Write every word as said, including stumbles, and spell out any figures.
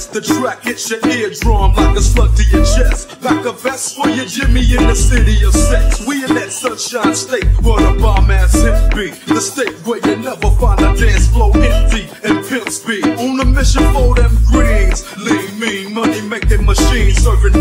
Yes, the track hits your eardrum like a slug to your chest, like a vest for your Jimmy in the city of sex. We in that sunshine state where the bomb ass hip be, the state where you never find a dance floor empty and pimp speed. On a mission for them greens, lean, mean, money making machines serving